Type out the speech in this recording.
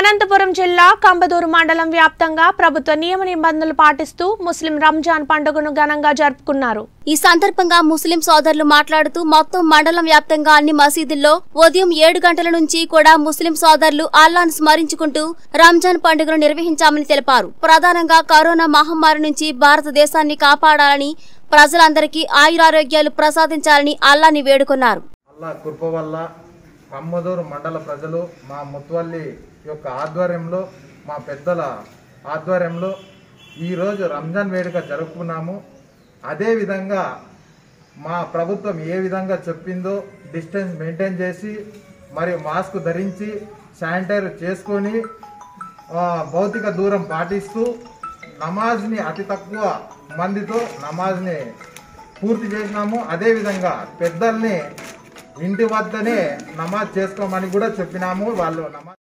అనంతపురం జిల్లా కంబదూరు మండలం వ్యాప్తంగా ప్రభుత్వ నియమ నిబంధనలు పాటిస్తూ ముస్లిం రంజాన్ పండుగను ఘనంగా జరుపుకున్నారు. ఈ సందర్భంగా ముస్లిం సోదరులు మాట్లాడుతూ మొత్తం మండలం వ్యాప్తంగా అన్ని మసీదుల్లో ఉదయం 7 గంటల నుంచి కూడా ముస్లిం సోదరులు అల్లాను స్మరించుకుంటూ రంజాన్ పండుగను నిర్వహించామని తెలిపారు. ప్రధానంగా కరోనా మహమ్మారి నుంచి భారతదేశాన్ని కాపాడాలని, ప్రజలందరికీ ఆయురారోగ్యాలు ప్రసాదించాలని అల్లాని వేడుకున్నారు. కంబదూరు మండల ప్రజలు మా ముత్వల్లి యొక్క ఆధ్వర్యంలో, మా పెద్దల ఆధ్వర్యంలో ఈరోజు రంజాన్ వేడుక జరుపుకున్నాము. అదేవిధంగా మా ప్రభుత్వం ఏ విధంగా చెప్పిందో డిస్టెన్స్ మెయింటైన్ చేసి, మరియు మాస్క్ ధరించి, శానిటైజ్ చేసుకొని, భౌతిక దూరం పాటిస్తూ నమాజ్ని అతి తక్కువ మందితో నమాజ్ని పూర్తి చేసినాము. అదేవిధంగా పెద్దల్ని ఇంటి వద్దనే నమాజ్ చేసుకోమని కూడా చెప్పినాము. వాళ్ళు నమాజ్